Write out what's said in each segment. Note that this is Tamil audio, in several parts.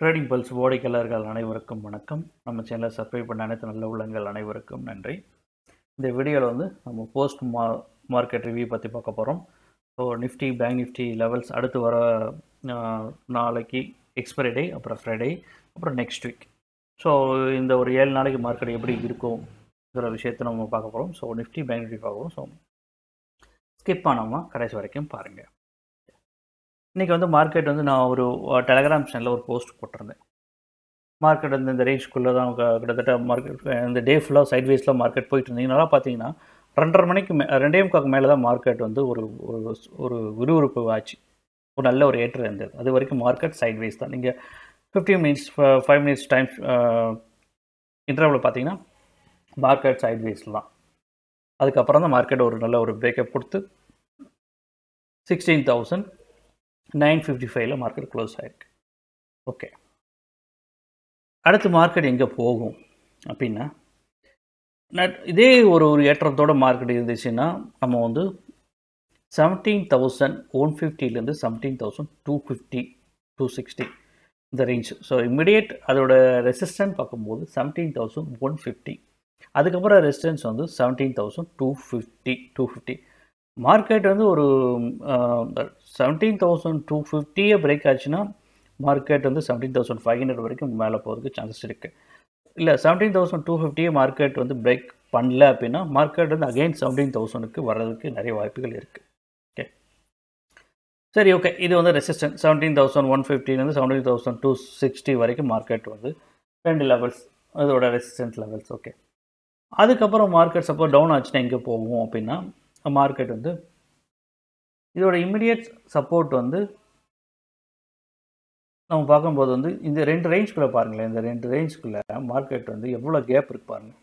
ட்ரேடிங் பல்ஸ் வாடிக்கையாளர்கள் அனைவருக்கும் வணக்கம். நம்ம சேனலை சப்ஸ்கிரைப் பண்ண அனைத்து நல்ல உள்ளங்கள் அனைவருக்கும் நன்றி. இந்த வீடியோவில் வந்து நம்ம போஸ்ட் மார்க்கெட் ரிவ்யூ பற்றி பார்க்க போகிறோம். So Nifty bank Nifty levels அடுத்து வர நாளைக்கு எக்ஸ்பைரி டே, அப்புறம் ஃப்ரைடே, அப்புறம் நெக்ஸ்ட் வீக். ஸோ இந்த ஒரு 7 நாளைக்கு மார்க்கெட் எப்படி இருக்கும்ங்கிற விஷயத்தை நம்ம பார்க்க போகிறோம். ஸோ நிஃப்டி பேங்க் நிஃப்டி பார்க்க போகிறோம். ஸோ ஸ்கிப் பண்ணாமல் கடைசி வரைக்கும் பாருங்கள். இன்றைக்கி வந்து மார்க்கெட் வந்து நான் ஒரு டெலகிராம் சேனலில் ஒரு போஸ்ட் போட்டிருந்தேன். மார்க்கெட் வந்து இந்த ரேஞ்சுக்குள்ளே தான் கிட்டத்தட்ட மார்க்கெட் இந்த டே ஃபுல்லாக சைட்வேஸில் மார்க்கெட் போயிட்டு இருந்தீங்கனால பார்த்தீங்கன்னா 2:30 மணிக்கு மேலே தான் மார்க்கெட் வந்து ஒரு விறுவிறுப்பு ஆச்சு. ஒரு நல்ல ஒரு ஏற்றம் இருந்தது. அது வரைக்கும் மார்க்கெட் சைட்வேஸ் தான். நீங்கள் 5 மினிட்ஸ் டைம் இன்டர்வலில் பார்த்தீங்கன்னா மார்க்கெட் சைட்வேஸில் தான். அதுக்கப்புறம் தான் மார்க்கெட் ஒரு நல்ல ஒரு பிரேக்கப் கொடுத்து 16,955ல் மார்க்கெட் க்ளோஸ் ஆகிருக்கு. ஓகே, அடுத்து மார்க்கெட் எங்கே போகும் அப்படின்னா, இதே ஒரு ஏற்றத்தோட மார்க்கெட் இருந்துச்சுன்னா நம்ம வந்து 17,150 17,250-260 இந்த ரேஞ்ச். ஸோ இம்மிடியேட் அதோட ரெசிஸ்டன்ஸ் பார்க்கும்போது 17,150, அதுக்கப்புறம் ரெசிஸ்டன்ஸ் வந்து 17,250. மார்க்கெட் வந்து ஒரு 17,250 பிரேக் ஆச்சுன்னா மார்க்கெட் வந்து 17,500 வரைக்கும் மேலே போகிறதுக்கு சான்சஸ் இருக்குது. இல்லை 17,250 மார்க்கெட் வந்து பிரேக் பண்ணல அப்படின்னா மார்க்கெட் வந்து அகெயின் 17,000க்கு வர்றதுக்கு நிறைய வாய்ப்புகள் இருக்குது. ஓகே, சரி, ஓகே. இது வந்து ரெசிஸ்டன்ஸ் 17,150 17,260 வரைக்கும் மார்க்கெட் வந்து 2 லெவல்ஸ் அதோட ரெசிஸ்டன்ஸ் லெவல்ஸ். ஓகே, அதுக்கப்புறம் மார்க்கெட் சப்போஸ் டவுன் ஆச்சுன்னா எங்கே போகும் அப்படின்னா, மார்க்கெட் வந்து இதோட இம்மிடியட் சப்போர்ட் வந்து நம்ம பார்க்கும்போது வந்து இந்த 2 ரேஞ்சுக்குள்ளே பாருங்களேன். இந்த 2 ரேஞ்சுக்குள்ளே மார்க்கெட் வந்து எவ்வளோ கேப் இருக்கு பாருங்கள்.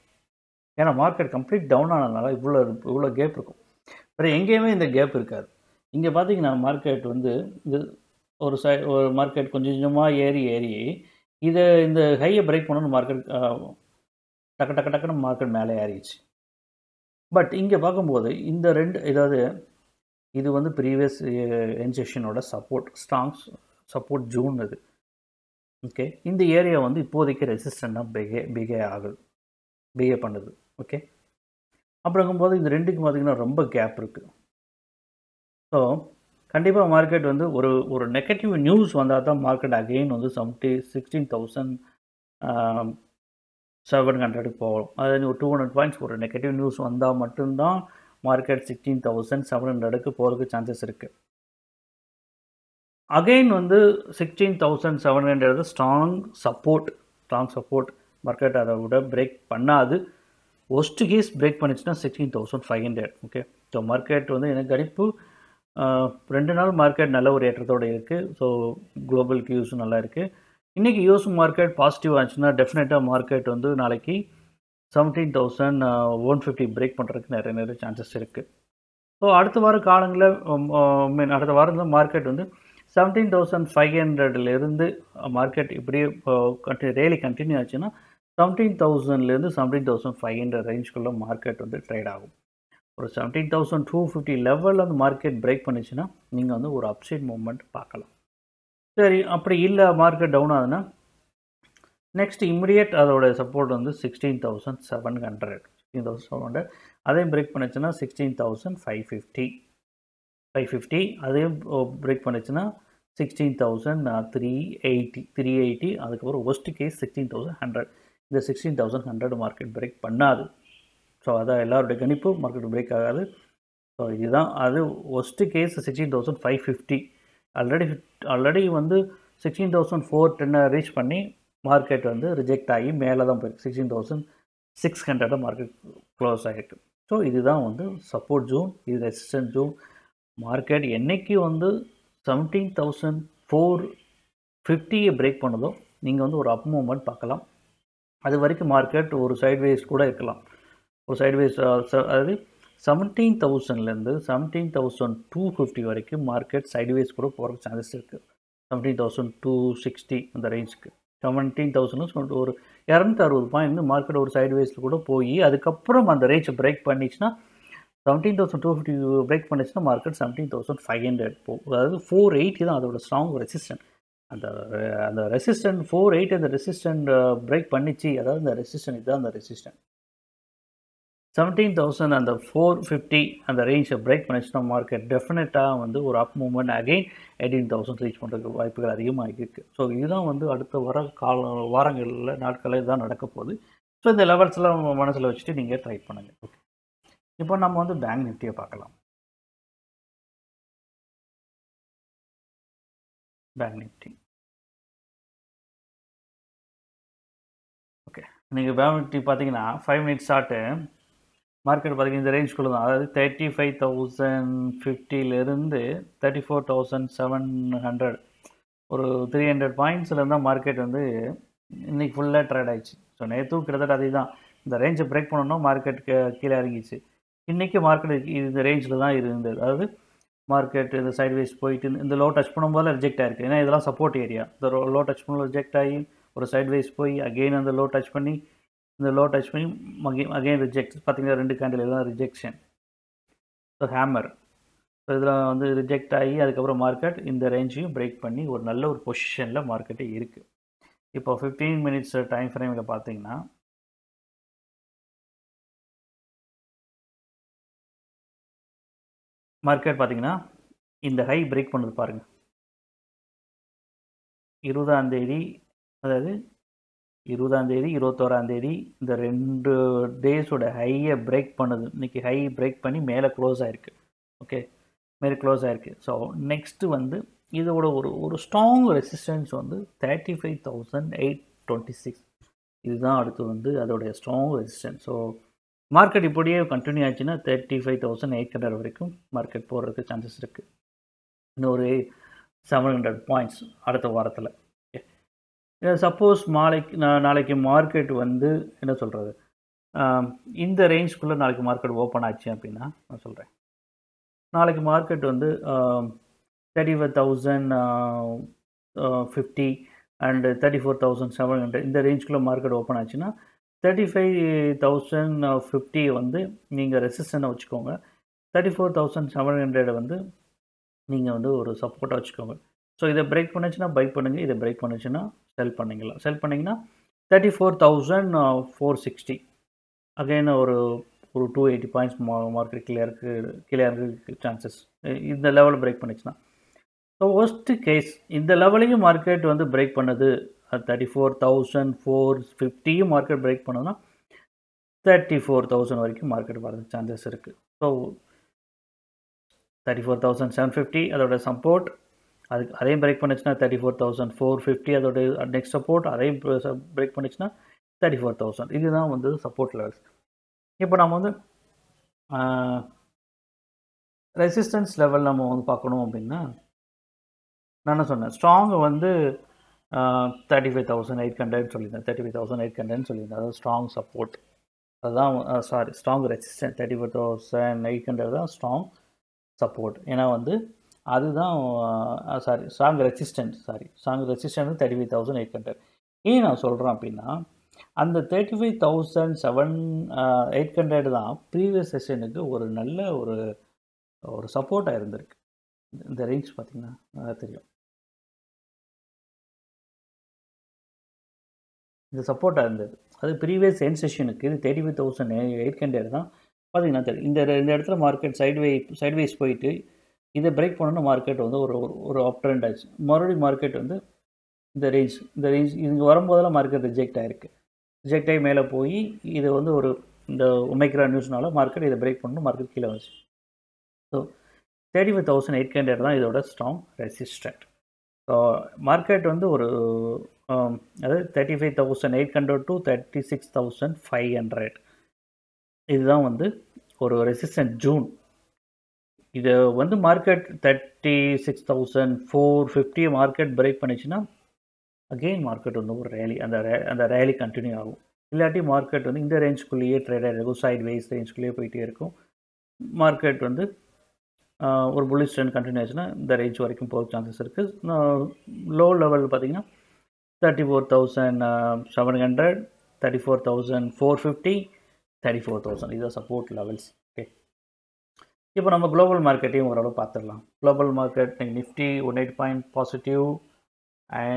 ஏன்னா மார்க்கெட் கம்ப்ளீட் டவுன் ஆனதுனால இவ்வளோ கேப் இருக்கும். வேறு எங்கேயுமே இந்த கேப் இருக்காது. இங்கே பார்த்தீங்கன்னா மார்க்கெட் வந்து இது ஒரு மார்க்கெட் கொஞ்சம் கொஞ்சமாக ஏறி இதை இந்த ஹையை பிரேக் பண்ணணும்னு மார்க்கெட் டக்குன்னு மார்க்கெட் மேலே ஏறிடுச்சு. பட் இங்கே பார்க்கும்போது இந்த 2 ஏதாவது இது வந்து ப்ரீவியஸ் இன்ஜெக்ஷனோட சப்போர்ட் ஸ்ட்ராங் சப்போர்ட் ஜூன் அது. ஓகே, இந்த ஏரியா வந்து இப்போதைக்கு ரெசிஸ்டண்டாக பிகே பண்ணுது. ஓகே, அப்படிங்கும்போது இந்த 2க்கு பார்த்திங்கன்னா ரொம்ப கேப் இருக்குது. ஸோ கண்டிப்பாக மார்க்கெட் வந்து ஒரு நெகட்டிவ் நியூஸ் வந்தால் தான் மார்க்கெட் அகெயின் வந்து 16,700 போகலாம். அதாவது ஒரு 200 பாயிண்ட்ஸ் ஒரு நெகட்டிவ் நியூஸ் வந்தால் மட்டும்தான் மார்க்கெட் 16,700 போகிறதுக்கு சான்சஸ் இருக்குது. அகெயின் வந்து 16,700 ஸ்ட்ராங் சப்போர்ட் மார்க்கெட் அதை விட பிரேக் பண்ணாது. ஒஸ்ட் கேஸ் பிரேக் பண்ணிச்சுன்னா 16,500. ஓகே, ஸோ மார்க்கெட் வந்து எனக்கு கணிப்பு 2 நாள் மார்க்கெட் நல்ல ஒரு ஏற்றத்தோடு இருக்குது. ஸோ குளோபல் கியூஸும் நல்லா இருக்குது. இன்றைக்கி யூஎஸ் மார்க்கெட் பாசிட்டிவ் ஆச்சுன்னா டெஃபினட்டாக மார்க்கெட் வந்து நாளைக்கு 17,150 பிரேக் பண்ணுறதுக்கு நிறைய சான்சஸ் இருக்குது. ஸோ அடுத்த வார காலங்களில் அடுத்த வாரத்தில் மார்க்கெட் வந்து 17,500 மார்க்கெட் இப்படியே டெய்லி கண்டினியூ ஆச்சுன்னா 17,000 17,500 ரேஞ்சுக்குள்ளே மார்க்கெட் வந்து ட்ரேட் ஆகும். ஒரு 17,250 லெவலில் அந்த மார்க்கெட் பிரேக் பண்ணிச்சுன்னா நீங்கள் வந்து ஒரு அப்சைட் மூவ்மெண்ட் பார்க்கலாம். சரி, அப்படி இல்லை மார்க்கெட் டவுன் ஆகுதுன்னா நெக்ஸ்ட் இம்மிடியேட் அதோட சப்போர்ட் வந்து 16,700 16,700 அதையும் பிரேக் பண்ணிச்சுன்னா 16,550 அதையும் பிரேக் பண்ணிச்சுன்னா 16,380 அதுக்கப்புறம் ஒஸ்ட் கேஸ் 16,100 இந்த 16,100 மார்க்கெட் பிரேக் பண்ணாது. ஸோ அதான் எல்லாருடைய கணிப்பும் மார்க்கெட் பிரேக் ஆகாது. ஸோ இதுதான் அது ஒஸ்ட் கேஸ் 16,550 ஆல்ரெடி வந்து 16,410 ரீச் பண்ணி மார்க்கெட் வந்து ரிஜெக்ட் ஆகி மேலே தான் போயிருக்கு. 16,600 மார்க்கெட் க்ளோஸ் ஆகிருக்கு. ஸோ இதுதான் வந்து சப்போர்ட் ஜோன், இது ரெசிஸ்டன்ஸ் ஜோன். மார்க்கெட் என்றைக்கு வந்து 17,450 பிரேக் பண்ணதோ நீங்கள் வந்து ஒரு அப் மூவ்மெண்ட் பார்க்கலாம். அது வரைக்கும் மார்க்கெட் ஒரு சைட்வேஸ் கூட இருக்கலாம். ஒரு சைட்வேஸ் அதாவது 17,000 17,250 வரைக்கும் மார்க்கெட் சைட்வேஸ் கூட போகிறதுக்கு சான்சஸ் இருக்குது. 17,260 அந்த ரேஞ்சுக்கு 17,000 ஒரு 260 பாயிண்ட் மார்க்கெட் ஒரு சைட்வேஸில் கூட போய் அதுக்கப்புறம் அந்த ரேஞ்ச் பிரேக் பண்ணிச்சுன்னா 17,250 பிரேக் பண்ணிச்சுன்னா மார்க்கெட் 17,500 போகும். அதாவது 480 தான் அதோட ஸ்ட்ராங் ரெசிஸ்டன்ஸ். அந்த ரெசிஸ்டன்ட் 4.8 அந்த ரெசிஸ்டன்ட் பிரேக் பண்ணிச்சு. அதாவது இந்த ரெசிஸ்டன்ட் இதுதான் அந்த ரெசிஸ்டன்ட் 17,000 அந்த 450 அந்த ரேஞ்சை பிரேக் பண்ணிச்சுன்னா மார்க்கெட் டெஃபினட்டாக வந்து ஒரு அப் மூவ்மெண்ட் அகெயின் 18,000 ரீச் பண்ணுறதுக்கு வாய்ப்புகள் அதிகமாக இருக்குது. ஸோ இதுதான் வந்து அடுத்த வர வாரங்களில் நாட்களில் இதுதான் நடக்க போகுது. ஸோ இந்த லெவல்ஸ்லாம் மனசில் வச்சுட்டு நீங்கள் ட்ரை பண்ணுங்கள். ஓகே, இப்போ நம்ம வந்து பேங்க் நிஃப்டியை பார்க்கலாம். பேங்க் நிஃப்டி ஓகே, நீங்கள் பேங்க் நிஃப்டி பார்த்தீங்கன்னா 5 minutes சார்ட்டு மார்க்கெட் பார்த்தீங்கன்னா இந்த ரேஞ்சுக்குள்ளே தான். அதாவது 35,050 34,700 ஒரு 300 பாயிண்ட்ஸில் இருந்தால் மார்க்கெட் வந்து இன்றைக்கி ஃபுல்லாக ட்ரேட் ஆகிடுச்சு. ஸோ நேற்றும் கிட்டத்தட்ட அதே தான், இந்த ரேஞ்சை பிரேக் பண்ணோன்னா மார்க்கெட்டுக்கு கீழே இறங்கிச்சு. இன்றைக்கி மார்க்கெட் இந்த ரேஞ்சில் தான் இருந்தது. அதாவது மார்க்கெட் இந்த சைட்வேஸ் போயிட்டு இந்த லோ டச் பண்ணும்போது ரிஜெக்ட் ஆகிருக்கு. ஏன்னா இதெல்லாம் சப்போர்ட் ஏரியா. இந்த லோ டச் பண்ணும்போது ரிஜெக்ட் ஆகி ஒரு சைட்வேஸ் போய் அகெயின் அந்த லோ டச் பண்ணி இந்த லோ டச் பண்ணி அகெயின் ரிஜெக்ட். பார்த்திங்கன்னா 2 கேண்டில் இதெல்லாம் ரிஜெக்ஷன். So hammer. ஸோ இதில் வந்து ரிஜெக்ட் ஆகி அதுக்கப்புறம் மார்க்கெட் இந்த ரேஞ்சையும் பிரேக் பண்ணி ஒரு நல்ல ஒரு பொசிஷனில் மார்க்கெட்டே இருக்குது. இப்போ 15 minutes டைம் ஃப்ரேமில் பார்த்தீங்கன்னா மார்க்கெட் பார்த்திங்கன்னா இந்த ஹை பிரேக் பண்ணது பாருங்கள். 20ஆம் தேதி, அதாவது 20ஆம் தேதி 21ஆம் தேதி இந்த 2 டேஸோட ஹையை பிரேக் பண்ணுது. இன்றைக்கி ஹை பிரேக் பண்ணி மேலே க்ளோஸ் ஆகிருக்கு. ஓகே, மேலே க்ளோஸ் ஆகிருக்கு. ஸோ நெக்ஸ்ட்டு வந்து இதோட ஒரு ஸ்ட்ராங் ரெசிஸ்டன்ஸ் வந்து 35,826. இதுதான் அடுத்து வந்து அதோடைய ஸ்ட்ராங் ரெசிஸ்டன்ஸ். ஸோ மார்க்கெட் இப்படியே கண்டினியூ ஆச்சுன்னா 35,800 வரைக்கும் மார்க்கெட் போடுறதுக்கு சான்சஸ் இருக்குது. இன்னும் ஒரு 700 points அடுத்த வாரத்தில். சப்போஸ் நாளைக்கு மார்க்கெட் வந்து என்ன சொல்கிறது, இந்த ரேஞ்சுக்குள்ளே நாளைக்கு மார்க்கெட் ஓப்பன் ஆச்சு அப்படின்னா நான் சொல்கிறேன், நாளைக்கு மார்க்கெட் வந்து 35,050 அண்டு 34,700 இந்த ரேஞ்சுக்குள்ளே மார்க்கெட் ஓப்பன் ஆச்சுன்னா 35,050 வந்து நீங்கள் ரெசிஸ்டன்ஸை வச்சுக்கோங்க. 34,700 வந்து நீங்கள் வந்து ஒரு சப்போர்ட்டாக வச்சுக்கோங்க. ஸோ இதை பிரேக் பண்ணுச்சுன்னா பை பண்ணுங்கள், இதை பிரேக் பண்ணுச்சுன்னா செல் பண்ணிங்களா. செல் பண்ணிங்கன்னா 34,460 அகைன் ஒரு 280 points மார்க்கெட் கிளியருக்கு சான்சஸ். இந்த லெவலில் பிரேக் பண்ணிச்சுன்னா ஸோ ஒஸ்ட்டு கேஸ் இந்த லெவலையும் மார்க்கெட் வந்து பிரேக் பண்ணுது. 34,450 மார்க்கெட் பிரேக் பண்ணோன்னா 34,000 வரைக்கும் மார்க்கெட் வரதுக்கு சான்சஸ் இருக்குது. ஸோ 34,750 அதோட சப்போர்ட், அதுக்கு அதையும் பிரேக் பண்ணிச்சுன்னா 34,450 அதோட நெக்ஸ்ட் சப்போர்ட், அதையும் பிரேக் பண்ணிச்சுன்னா 34,000. இதுதான் வந்து சப்போர்ட் லெவல்ஸ். இப்போ நம்ம வந்து ரெசிஸ்டன்ஸ் லெவல் நம்ம வந்து பார்க்கணும் அப்படின்னா நான் என்ன சொன்னேன், ஸ்ட்ராங் வந்து 35,800 சொல்லியிருந்தேன். 35,800 சொல்லியிருந்தேன். அதாவது ஸ்ட்ராங் சப்போர்ட், அதுதான் சாரி ஸ்ட்ராங் ரெசிஸ்டன்ஸ். 35,800 தான் ஸ்ட்ராங் சப்போர்ட். ஏன்னா வந்து அதுதான் sorry strong resistance sorry strong resistance வந்து 35,800. ஏன் நான் சொல்கிறேன் அப்படின்னா அந்த 35,800 தான் ப்ரீவியஸ் செஷனுக்கு ஒரு நல்ல ஒரு சப்போர்ட்டாக இருந்திருக்கு. இந்த ரேஞ்ச் பார்த்திங்கன்னா நல்லா தெரியும், இந்த சப்போர்ட்டாக இருந்தது. அது ப்ரீவியஸ் என் செஷனுக்கு இது 35,800 தான் பார்த்திங்கன்னா தெரியும். இந்த இடத்துல மார்க்கெட் சைட்வேஸ் போயிட்டு இதை பிரேக் பண்ணணும் மார்க்கெட் வந்து ஒரு ஒரு அப் ட்ரெண்ட் ஆச்சு. மறுபடியும் மார்க்கெட் வந்து இந்த ரேஞ்ச் இங்கே வரும்போதெல்லாம் மார்க்கெட் ரிஜெக்ட் ஆகிருக்கு. ரிஜெக்ட் ஆகி மேலே போய் இதை வந்து ஒரு இந்த ஒமைக்ரா நியூஸ்னால மார்க்கெட் இதை பிரேக் பண்ணணும் மார்க்கெட் கீழே வந்துச்சு. ஸோ 35,800 தான் இதோட ஸ்ட்ராங் ரெசிஸ்டன்ட். ஸோ மார்க்கெட் வந்து ஒரு அதாவது 35,800 டு 36,500 இதுதான் வந்து ஒரு ரெசிஸ்டன்ட் ஜூன். இதை வந்து மார்க்கெட் 36,450 மார்க்கெட் பிரேக் பண்ணிச்சுன்னா அகெயின் மார்க்கெட் வந்து ஒரு ரேலி, அந்த ரேலி கண்டினியூ ஆகும். இல்லாட்டி மார்க்கெட் வந்து இந்த ரேஞ்சுக்குள்ளேயே ட்ரேட் ஆகிருக்கும், சைட் வைஸ் ரேஞ்சுக்குள்ளேயே போயிட்டே இருக்கும். மார்க்கெட் வந்து ஒரு புல்லிஷ் ட்ரெண்ட் கண்டினியூ ஆச்சுன்னா இந்த ரேஞ்ச் வரைக்கும் போகிற சான்சஸ் இருக்குது. லோ லெவல் பார்த்திங்கன்னா 34,700 34,450 34,000 இதுதான் சப்போர்ட் லெவல்ஸ். ஓகே, இப்போ நம்ம குளோபல் மார்க்கெட்டையும் ஓரளவு பார்த்துடலாம். Global market Nifty 1.8 positive and